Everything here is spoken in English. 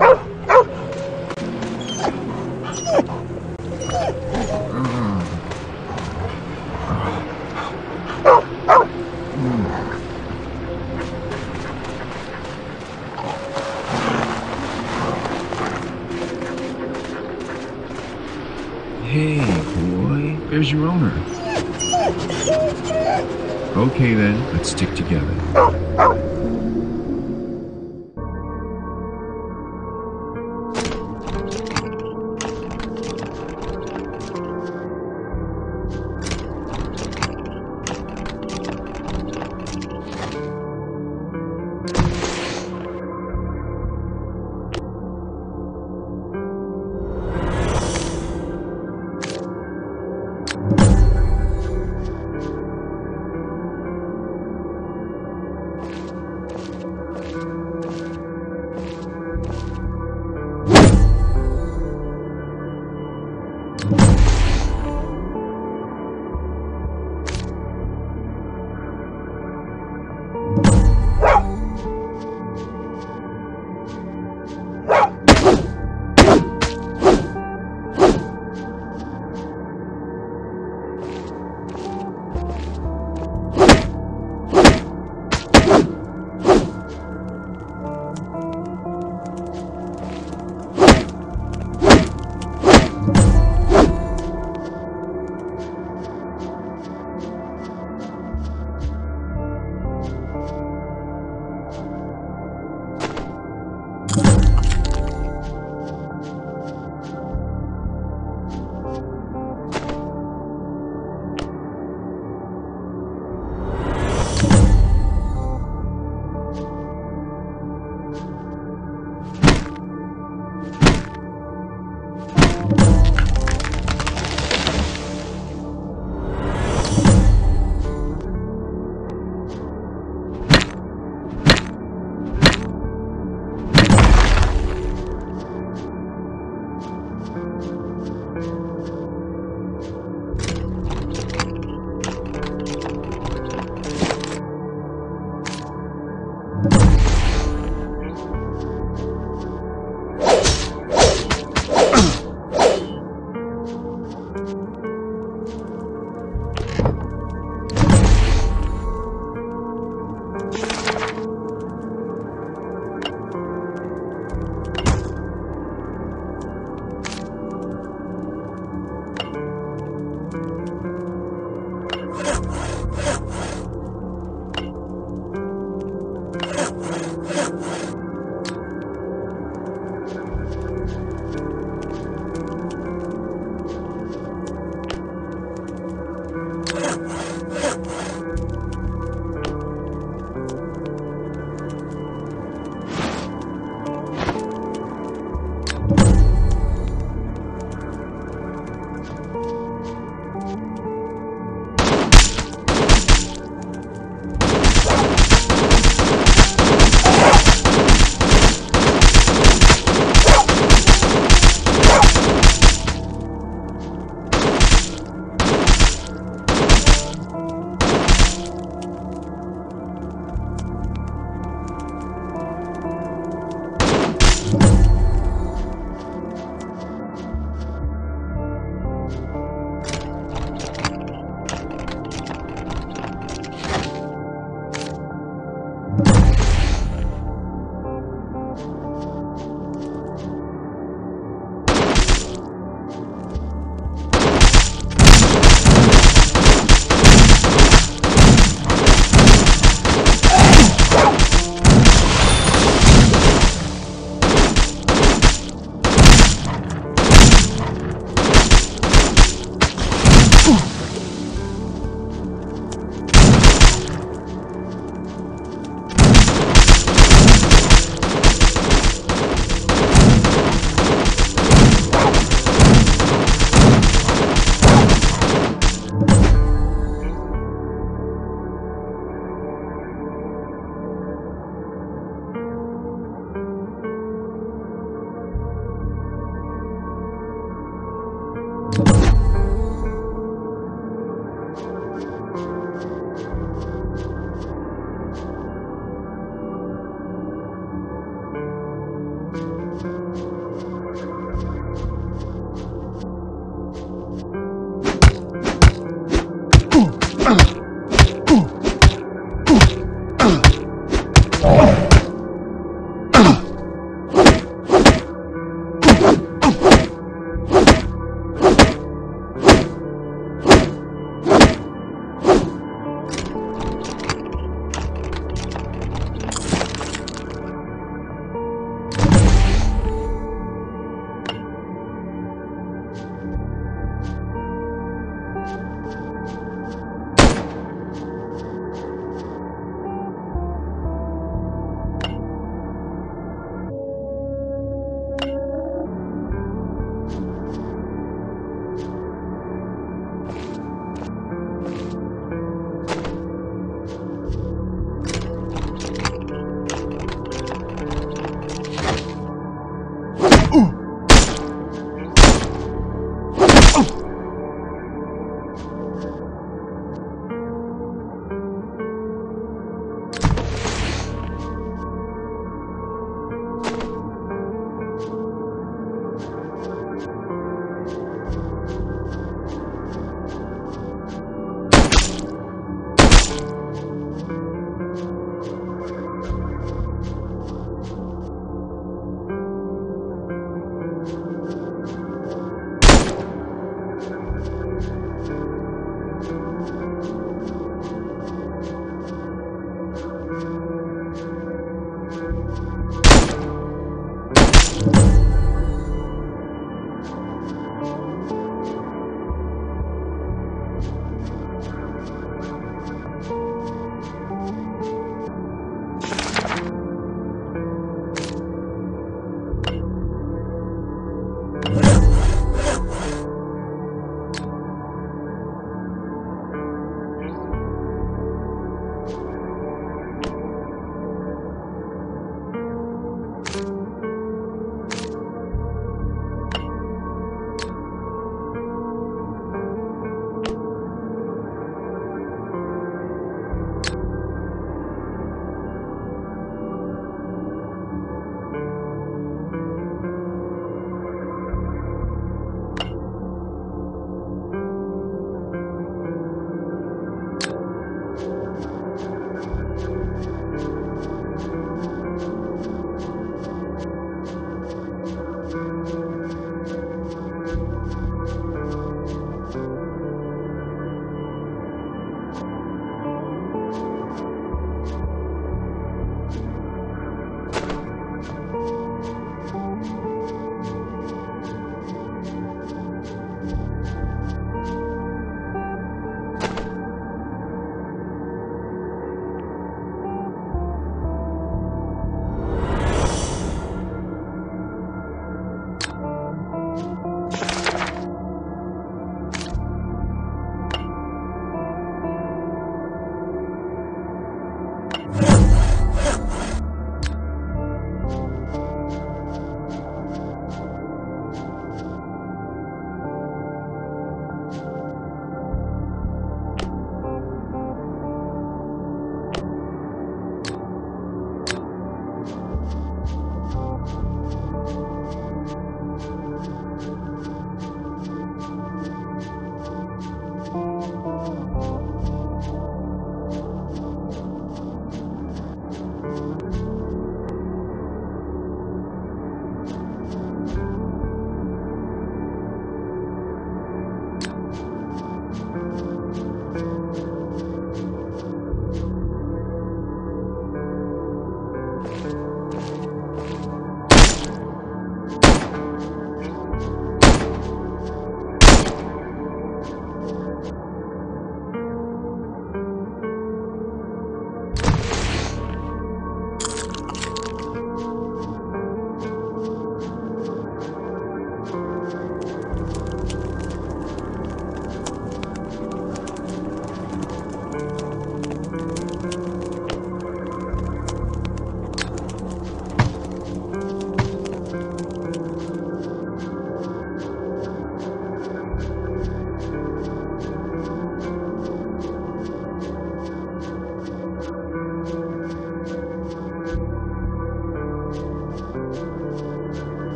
Hey, boy, there's your owner. Okay then, let's stick together.